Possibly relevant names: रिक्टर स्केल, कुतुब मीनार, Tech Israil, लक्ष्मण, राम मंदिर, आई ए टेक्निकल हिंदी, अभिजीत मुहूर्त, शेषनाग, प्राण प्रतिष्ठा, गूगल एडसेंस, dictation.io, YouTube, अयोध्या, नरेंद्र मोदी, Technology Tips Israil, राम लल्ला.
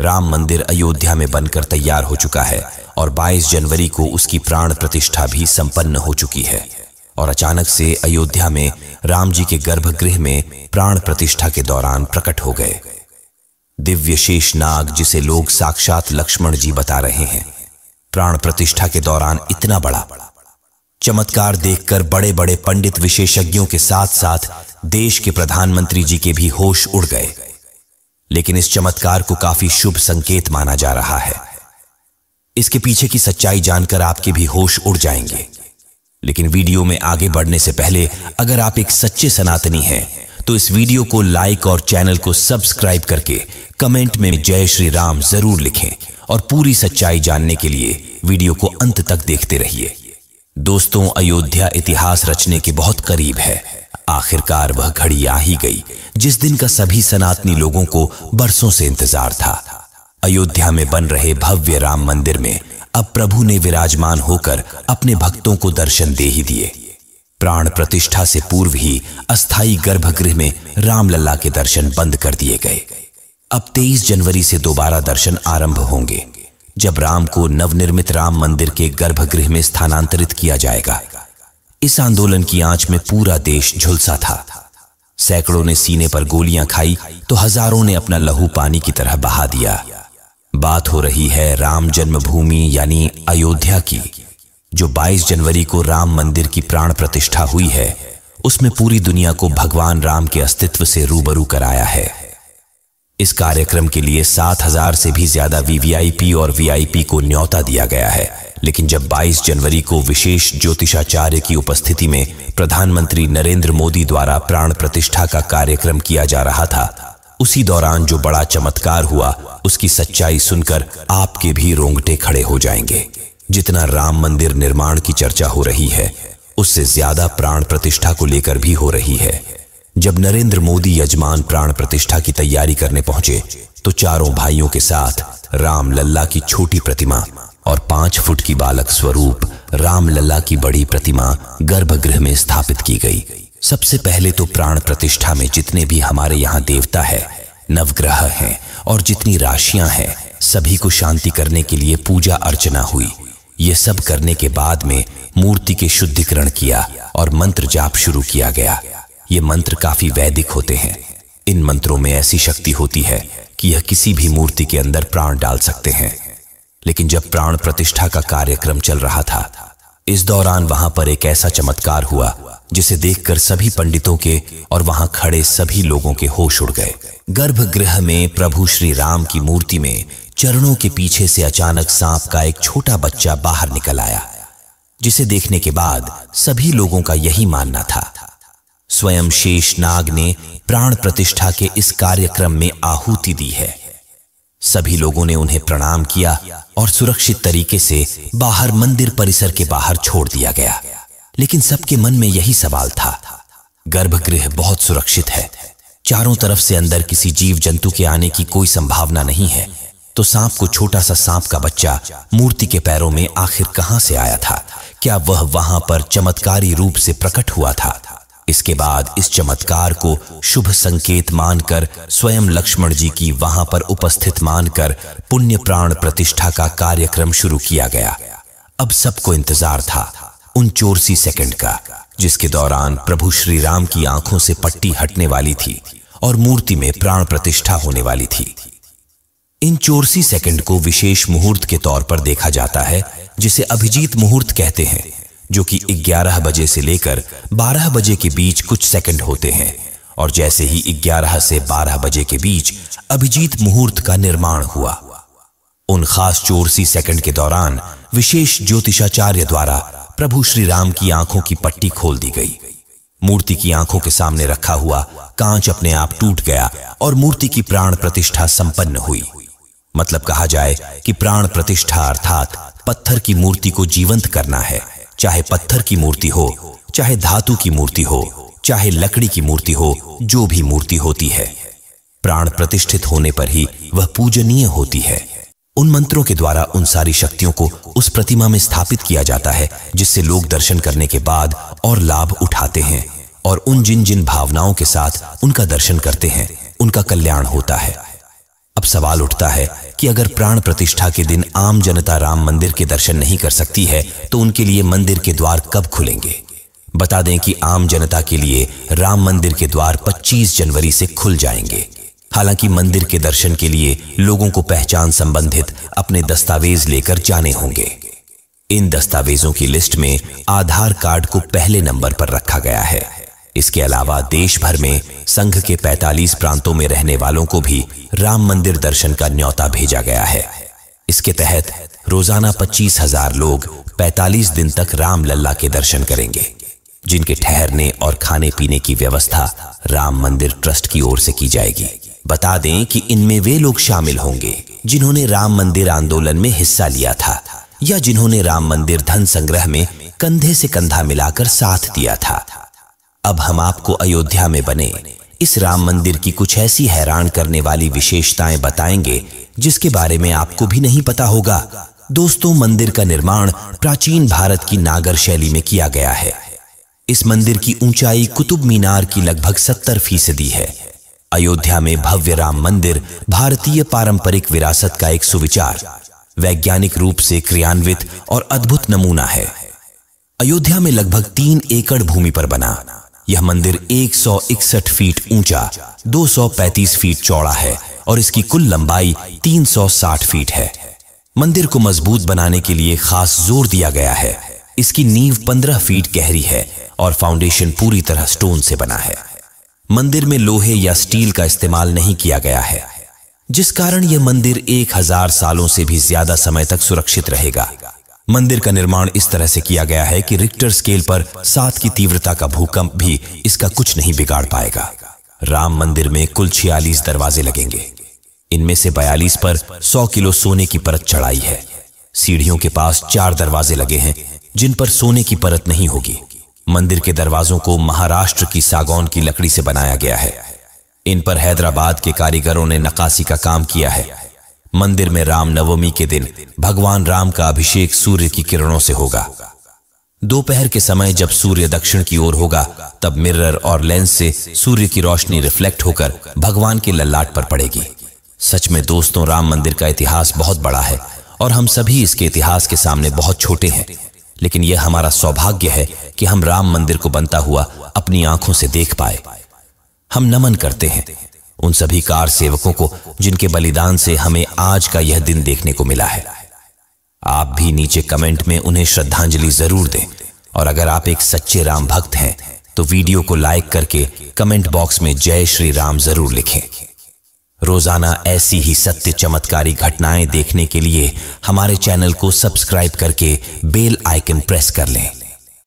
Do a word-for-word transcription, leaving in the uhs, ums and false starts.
राम मंदिर अयोध्या में बनकर तैयार हो चुका है और बाईस जनवरी को उसकी प्राण प्रतिष्ठा भी संपन्न हो चुकी है। और अचानक से अयोध्या में राम जी के गर्भगृह में प्राण प्रतिष्ठा के दौरान प्रकट हो गए दिव्य शेषनाग, जिसे लोग साक्षात लक्ष्मण जी बता रहे हैं। प्राण प्रतिष्ठा के दौरान इतना बड़ा चमत्कार देखकर बड़े बड़े पंडित विशेषज्ञों के साथ साथ देश के प्रधानमंत्री जी के भी होश उड़ गए। लेकिन इस चमत्कार को काफी शुभ संकेत माना जा रहा है। इसके पीछे की सच्चाई जानकर आपके भी होश उड़ जाएंगे। लेकिन वीडियो में आगे बढ़ने से पहले अगर आप एक सच्चे सनातनी हैं तो इस वीडियो को लाइक और चैनल को सब्सक्राइब करके कमेंट में जय श्री राम जरूर लिखें और पूरी सच्चाई जानने के लिए वीडियो को अंत तक देखते रहिए। दोस्तों, अयोध्या इतिहास रचने के बहुत करीब है। आखिरकार वह घड़ी आ ही गई जिस दिन का सभी सनातनी लोगों को बरसों से इंतजार था। अयोध्या में बन रहे भव्य राम मंदिर में अब प्रभु ने विराजमान होकर अपने भक्तों को दर्शन दे ही दिए। प्राण प्रतिष्ठा से पूर्व ही अस्थायी गर्भगृह में राम लल्ला के दर्शन बंद कर दिए गए। अब तेईस जनवरी से दोबारा दर्शन आरंभ होंगे, जब राम को नवनिर्मित राम मंदिर के गर्भगृह में स्थानांतरित किया जाएगा। इस आंदोलन की आंच में पूरा देश झुलसा था। सैकड़ों ने सीने पर गोलियां खाई तो हजारों ने अपना लहू पानी की तरह बहा दिया। बात हो रही है राम जन्मभूमि यानी अयोध्या की, जो बाईस जनवरी को राम मंदिर की प्राण प्रतिष्ठा हुई है। उसमें पूरी दुनिया को भगवान राम के अस्तित्व से रूबरू कराया है। इस कार्यक्रम के लिए सात हज़ार से भी ज्यादा वीवीआईपी और वीआईपी को न्योता दिया गया है। लेकिन जब बाईस जनवरी को विशेष ज्योतिषाचार्य की उपस्थिति में प्रधानमंत्री नरेंद्र मोदी द्वारा प्राण प्रतिष्ठा का कार्यक्रम किया जा रहा था, उसी दौरान जो बड़ा चमत्कार हुआ उसकी सच्चाई सुनकर आपके भी रोंगटे खड़े हो जाएंगे। जितना राम मंदिर निर्माण की चर्चा हो रही है, उससे ज्यादा प्राण प्रतिष्ठा को लेकर भी हो रही है। जब नरेंद्र मोदी यजमान प्राण प्रतिष्ठा की तैयारी करने पहुंचे तो चारों भाइयों के साथ राम लल्ला की छोटी प्रतिमा और पांच फुट की बालक स्वरूप राम लल्ला की बड़ी प्रतिमा गर्भगृह में स्थापित की गई। सबसे पहले तो प्राण प्रतिष्ठा में जितने भी हमारे यहाँ देवता है, नवग्रह हैं और जितनी राशियां हैं, सभी को शांति करने के लिए पूजा अर्चना हुई। ये सब करने के बाद में मूर्ति के शुद्धिकरण किया और मंत्र जाप शुरू किया गया। ये मंत्र काफी वैदिक होते हैं। इन मंत्रों में ऐसी शक्ति होती है कि यह किसी भी मूर्ति के अंदर प्राण डाल सकते हैं। लेकिन जब प्राण प्रतिष्ठा का कार्यक्रम चल रहा था, इस दौरान वहां पर एक ऐसा चमत्कार हुआ जिसे देखकर सभी पंडितों के और वहां खड़े सभी लोगों के होश उड़ गए। गर्भगृह में प्रभु श्री राम की मूर्ति में चरणों के पीछे से अचानक सांप का एक छोटा बच्चा बाहर निकल आया, जिसे देखने के बाद सभी लोगों का यही मानना था। स्वयं शेषनाग ने प्राण प्रतिष्ठा के इस कार्यक्रम में आहुति दी है। सभी लोगों ने उन्हें प्रणाम किया और सुरक्षित तरीके से बाहर मंदिर परिसर के बाहर छोड़ दिया गया। लेकिन सबके मन में यही सवाल था, गर्भगृह बहुत सुरक्षित है, चारों तरफ से अंदर किसी जीव जंतु के आने की कोई संभावना नहीं है, तो सांप को छोटा सा सांप का बच्चा मूर्ति के पैरों में आखिर कहां से आया था? क्या वह वहां पर चमत्कारी रूप से प्रकट हुआ था? इसके बाद इस चमत्कार को शुभ संकेत मानकर स्वयं लक्ष्मण जी की वहां पर उपस्थित मानकर पुण्य प्राण प्रतिष्ठा का कार्यक्रम शुरू किया गया। अब सबको इंतजार था उन चौरासी सेकंड का, जिसके दौरान प्रभु श्री राम की आंखों से पट्टी हटने वाली थी और मूर्ति में प्राण प्रतिष्ठा होने वाली थी। इन चौरासी सेकंड को विशेष मुहूर्त के तौर पर देखा जाता है, जिसे अभिजीत मुहूर्त कहते हैं, जो कि ग्यारह बजे से लेकर बारह बजे के बीच कुछ सेकंड होते हैं। और जैसे ही ग्यारह से बारह बजे के बीच अभिजीत मुहूर्त का निर्माण हुआ, उन खास चौरासी सेकंड के दौरान विशेष ज्योतिषाचार्य द्वारा प्रभु श्री राम की आंखों की पट्टी खोल दी गई। मूर्ति की आंखों के सामने रखा हुआ कांच अपने आप टूट गया और मूर्ति की प्राण प्रतिष्ठा संपन्न हुई। मतलब कहा जाए कि प्राण प्रतिष्ठा अर्थात पत्थर की मूर्ति को जीवंत करना है। चाहे पत्थर की मूर्ति हो, चाहे धातु की मूर्ति हो, चाहे लकड़ी की मूर्ति हो, जो भी मूर्ति होती है, प्राण प्रतिष्ठित होने पर ही वह पूजनीय होती है। उन मंत्रों के द्वारा उन सारी शक्तियों को उस प्रतिमा में स्थापित किया जाता है, जिससे लोग दर्शन करने के बाद और लाभ उठाते हैं और उन जिन जिन भावनाओं के साथ उनका दर्शन करते हैं उनका कल्याण होता है। अब सवाल उठता है कि अगर प्राण प्रतिष्ठा के दिन आम जनता राम मंदिर के दर्शन नहीं कर सकती है तो उनके लिए मंदिर के द्वार कब खुलेंगे। बता दें कि आम जनता के लिए राम मंदिर के द्वार पच्चीस जनवरी से खुल जाएंगे। हालांकि मंदिर के दर्शन के लिए लोगों को पहचान संबंधित अपने दस्तावेज लेकर जाने होंगे। इन दस्तावेजों की लिस्ट में आधार कार्ड को पहले नंबर पर रखा गया है। इसके अलावा देश भर में संघ के पैंतालीस प्रांतों में रहने वालों को भी राम मंदिर दर्शन का न्योता भेजा गया है। इसके तहत रोजाना पच्चीस हजार लोग पैंतालीस दिन तक राम लल्ला के दर्शन करेंगे, जिनके ठहरने और खाने पीने की व्यवस्था राम मंदिर ट्रस्ट की ओर से की जाएगी। बता दें कि इनमें वे लोग शामिल होंगे जिन्होंने राम मंदिर आंदोलन में हिस्सा लिया था या जिन्होंने राम मंदिर धन संग्रह में कंधे से कंधा मिलाकर साथ दिया था। अब हम आपको अयोध्या में बने इस राम मंदिर की कुछ ऐसी हैरान करने वाली विशेषताएं बताएंगे जिसके बारे में आपको भी नहीं पता होगा। दोस्तों, मंदिर का निर्माण प्राचीन भारत की नागर शैली में किया गया है। इस मंदिर की ऊंचाई कुतुब मीनार की लगभग सत्तर फीसदी है। अयोध्या में भव्य राम मंदिर भारतीय पारंपरिक विरासत का एक सुविचार, वैज्ञानिक रूप से क्रियान्वित और अद्भुत नमूना है। अयोध्या में लगभग तीन एकड़ भूमि पर बना यह मंदिर एक सौ इकसठ फीट ऊंचा, दो सौ पैंतीस फीट चौड़ा है और इसकी कुल लंबाई तीन सौ साठ फीट है। मंदिर को मजबूत बनाने के लिए खास जोर दिया गया है। इसकी नींव पंद्रह फीट गहरी है और फाउंडेशन पूरी तरह स्टोन से बना है। मंदिर में लोहे या स्टील का इस्तेमाल नहीं किया गया है, जिस कारण यह मंदिर एक हजार सालों से भी ज्यादा समय तक सुरक्षित रहेगा। मंदिर का निर्माण इस तरह से किया गया है कि रिक्टर स्केल पर सात की तीव्रता का भूकंप भी इसका कुछ नहीं बिगाड़ पाएगा। राम मंदिर में कुल छियालीस दरवाजे लगेंगे। इनमें से बयालीस पर सौ किलो सोने की परत चढ़ाई है। सीढ़ियों के पास चार दरवाजे लगे हैं जिन पर सोने की परत नहीं होगी। मंदिर के दरवाजों को महाराष्ट्र की सागौन की लकड़ी से बनाया गया है। इन पर हैदराबाद के कारीगरों ने नक्काशी का काम किया है। मंदिर में राम नवमी के दिन भगवान राम का अभिषेक सूर्य की किरणों से होगा। दोपहर के समय जब सूर्य दक्षिण की ओर होगा तब मिरर और लेंस से सूर्य की रोशनी रिफ्लेक्ट होकर भगवान के ललाट पर पड़ेगी। सच में दोस्तों, राम मंदिर का इतिहास बहुत बड़ा है और हम सभी इसके इतिहास के सामने बहुत छोटे हैं, लेकिन यह हमारा सौभाग्य है कि हम राम मंदिर को बनता हुआ अपनी आंखों से देख पाए। हम नमन करते हैं उन सभी कार सेवकों को जिनके बलिदान से हमें आज का यह दिन देखने को मिला है। आप भी नीचे कमेंट में उन्हें श्रद्धांजलि जरूर दें और अगर आप एक सच्चे राम भक्त हैं तो वीडियो को लाइक करके कमेंट बॉक्स में जय श्री राम जरूर लिखें। रोजाना ऐसी ही सत्य चमत्कारी घटनाएं देखने के लिए हमारे चैनल को सब्सक्राइब करके बेल आइकन प्रेस कर लें।